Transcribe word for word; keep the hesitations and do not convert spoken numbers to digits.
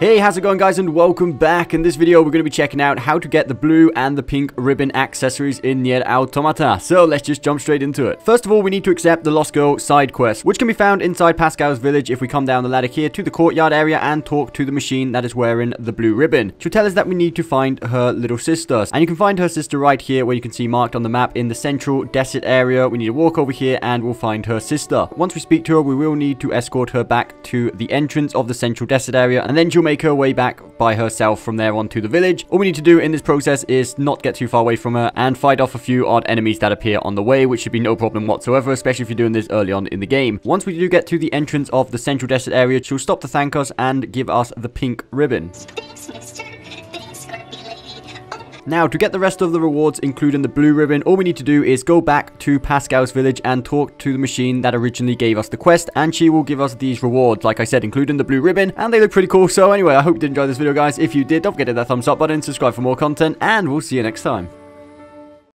Hey, how's it going guys, and welcome back. In this video we're going to be checking out how to get the blue and the pink ribbon accessories in Nier Automata. So let's just jump straight into it. First of all, we need to accept the Lost Girl side quest, which can be found inside Pascal's village if we come down the ladder here to the courtyard area and talk to the machine that is wearing the blue ribbon. She'll tell us that we need to find her little sister, and you can find her sister right here where you can see marked on the map in the central desert area. We need to walk over here and we'll find her sister. Once we speak to her, we will need to escort her back to the entrance of the central desert area, and then she'll make her way back by herself from there on to the village. All we need to do in this process is not get too far away from her and fight off a few odd enemies that appear on the way, which should be no problem whatsoever, especially if you're doing this early on in the game. Once we do get to the entrance of the central desert area, she'll stop to thank us and give us the pink ribbon. Thanks, mister. Now, to get the rest of the rewards, including the blue ribbon, all we need to do is go back to Pascal's village and talk to the machine that originally gave us the quest, and she will give us these rewards, like I said, including the blue ribbon, and they look pretty cool. So anyway, I hope you did enjoy this video, guys. If you did, don't forget to hit that thumbs up button, subscribe for more content, and we'll see you next time.